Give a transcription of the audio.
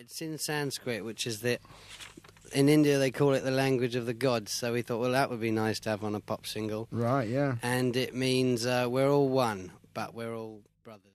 it's in Sanskrit, which is the... In India, they call it the language of the gods, so we thought, well, that would be nice to have on a pop single. Right, yeah. And it means we're all one, but we're all brothers.